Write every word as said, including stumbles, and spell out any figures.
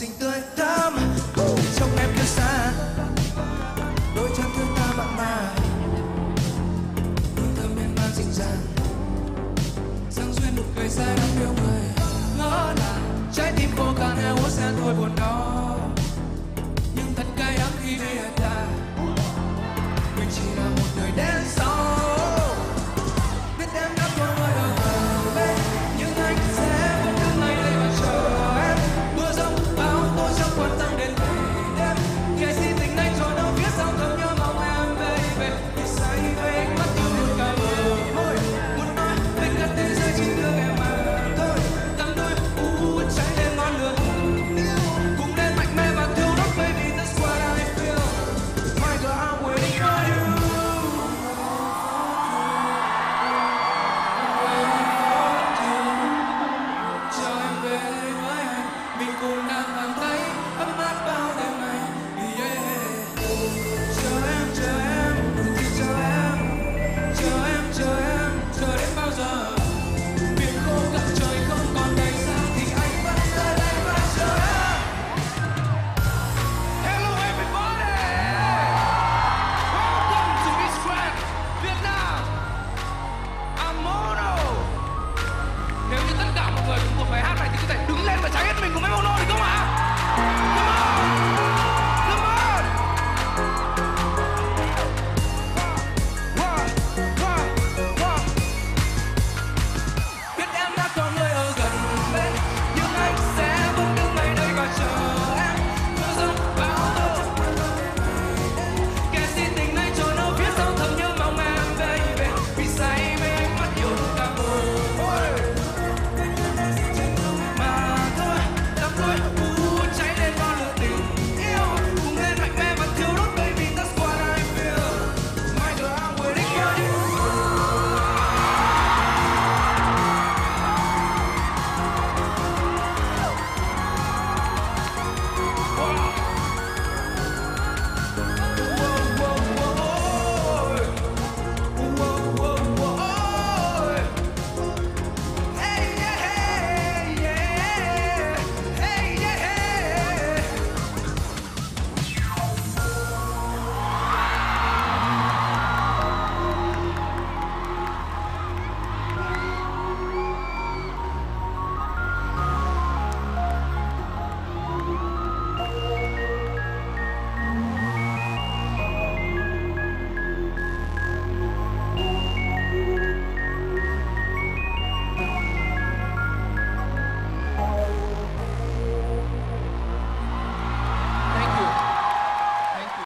xinh tươi thắm trong em cứ xa đôi chân thương ta mặn mà đôi thơm miên man dịu dàng dâng duyên một cây say đắm yêu người ngỡ ngàng trái tim cô càng heo hút xa thôi buồn đau nhưng thật cay đắng khi về ta mình chỉ là một người đến sau biết em đã quên mơ đâu về nhưng anh sẽ vẫn đứng ngay đây và chờ em mưa giông bão tôi chẳng quan tâm đến ngày đêm ngày si tình anh cho đâu biết sao không nhớ mong em về về vì say về ánh mắt yêu một cả bờ môi muốn nói về cả thế giới chỉ được em mà thôi tăng đôi u cháy lên ngọn lửa cùng lên mạnh mẽ và thiêu đốt baby that's what I feel my girl I'm waiting for you. Hãy subscribe cho kênh Ghiền Mì Gõ để không bỏ lỡ những video hấp dẫn.